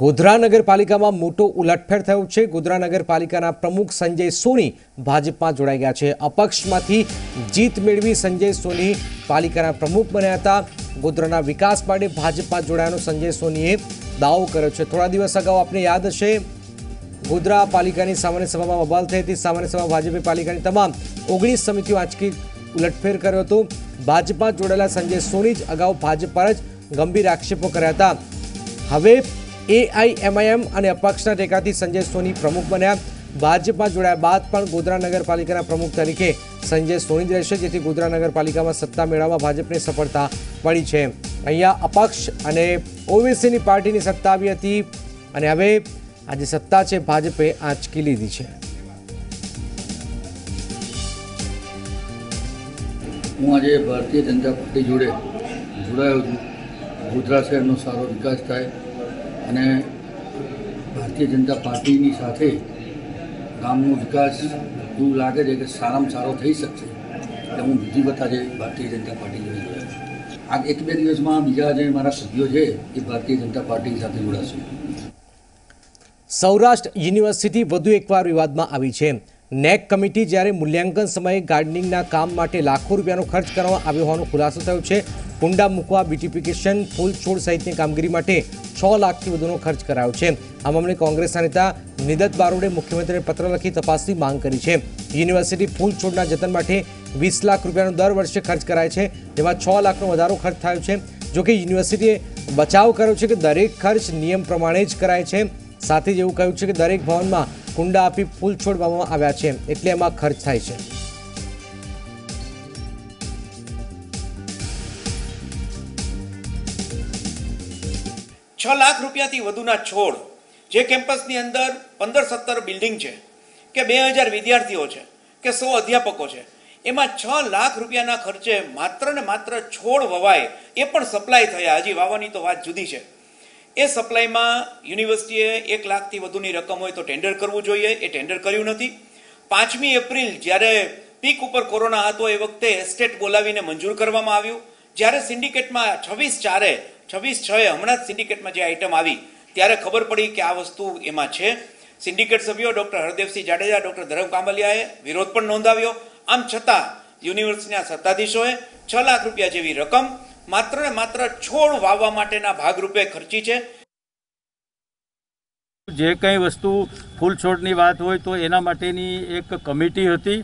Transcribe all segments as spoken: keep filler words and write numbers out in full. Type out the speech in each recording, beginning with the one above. ગોધરા નગરપાલિકામાં મોટો ઉલટફેર થયો છે। ગોધરા નગરપાલિકાના પ્રમુખ સંજય સોની ભાજપમાં જોડાઈ ગયા છે। અપક્ષમાંથી જીત મેળવી સંજય સોની પાલિકાના પ્રમુખ બન્યા હતા। ગોધરાના વિકાસ માટે ભાજપમાં જોડાયાનો સંજય સોનીએ દાવો કર્યો છે। થોડા દિવસ અગાઉ આપને યાદ હશે, ગોધરા પાલિકાની સામાન્ય સભામાં બબાલ થઈ હતી। સામાન્ય સભા ભાજપે પાલિકાની તમામ ઓગણીસ સમિતિઓ આંચકી ઉલટફેર કર્યો હતો। ભાજપમાં જોડાયેલા સંજય સોની જ અગાઉ ભાજપ પર જ ગંભીર આક્ષેપો કર્યા હતા। હવે एआई एमआईएम और अपक्ष टेका संजय सोनी प्रमुख बनया। भाजपा जोड़ाया बाद गोधरा नगरपालिका प्रमुख तरीके संजय सोनी रहेशे, जेथी गोधरा नगरपालिका में सत्ता मेळववामां भाजपने सफलता मळी छे। अहींया अपक्ष अने ओबीसी पार्टी की सत्ता आवी हती अने हवे आ जे सत्ता छे भाजपे आंचकी लीधी छे। हूँ आज भारतीय जनता पार्टी जोड़े जोड़ायो छुं। गोधरा शहेरनो सारो विकास थाय, भारतीय जनता पार्टी की साथ गामनो विकास एवं लगे है कि सारा में सारो थी सकते। हूँ विधिवत आज भारतीय जनता पार्टी जोड़े आज एक बे दिवस में बीजा जो मारा सभ्यों है ये भारतीय जनता पार्टी साथ जोड़ाशे। सौराष्ट्र यूनिवर्सिटी वधु एकवार विवाद में आई है। नेक कमिटी जयरे मूल्यांकन समय गार्डनिंग काम माटे लाखों रुपया खर्च कर खुलासो थयो छे। कुंडा मूकवा, ब्यूटिफिकेशन, फूल छोड़ सहित कामगीरी माटे छह लाख की वधुनो खर्च करायो छे। आ मामले कांग्रेस नेता निदत बारोडे मुख्यमंत्री ने पत्र लखी तपासनी मांग करी है। यूनिवर्सिटी फूल छोड़ना जतन माटे वीस लाख रुपया दर वर्षे खर्च कराय छे, जेमां छह लाख नो वधारो खर्च थयो छे। जो कि यूनिवर्सिटीए बचाव कर्यो छे कि दरेक खर्च नियम प्रमाणे ज कराय छे। साथ ही एवुं कह्युं छे कि दरेक भवनमां कुंडा आपी फूल छोड़वामां आव्या छे, एटले एमां खर्च थाय छे। छ लाख रुपया थी वधुना छोड़ जे कैम्पस नी अंदर पंदर सत्तर बिल्डिंग छे के बे हज़ार विद्यार्थीओ छे के सौ अध्यापको छे, एमां छ लाख रुपयाना खर्चे मात्र ने मात्र छोड़ ववाय ए पण सप्लाय थया। हजी वावानी तो वात जुदी छे। ए सप्लाय में यूनिवर्सिटीए एक लाख थी वधुनी रकम होय तो टेन्डर करवू जोईए, ए टेन्डर कर्युं नथी। पांचमी एप्रिल ज्यारे पीक उपर कोरोना हतो ए वखते एस्टेट बोलावीने मंजूर करवामां आव्युं। ज्यारे सिंडिकेट में छवीस चारे छवीस छे हमणां सिंडिकेट में जे आइटम आई त्यारे खबर पड़ी कि आ वस्तु एमां छे। सिंडिकेट सभ्यो डॉक्टर हरदेवसिंह जाडेजा, डॉक्टर धरम कामलियाए विरोध पण नोंधाव्यो। आम छतां युनिवर्सिटीना सत्ताधीशोए छ लाख रुपया जेवी रकम मात्र ने मात्र छोड़ वावा माटेना भागरूपे खर्ची छे। जे कई वस्तु फूल छोड़नी बात होय तो एना माटेनी एक कमिटी हती,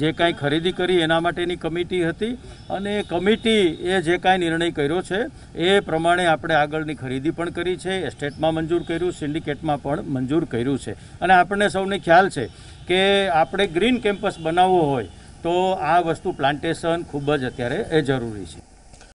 जे काई खरीदी करी एना माटेनी कमिटी हती अने कमिटी ए जे काई निर्णय कर्यो छे ए प्रमाणे आपणे आगळनी खरीदी पण करी छे। एस्टेटमां मंजूर कर्युं, सिंडिकेटमां पण मंजूर कर्युं छे। अने आपणे सौने ख्याल छे के आपणे ग्रीन केम्पस बनाववो होय तो आ वस्तु प्लांटेशन खूब ज अत्यारे ए जरूरी छे।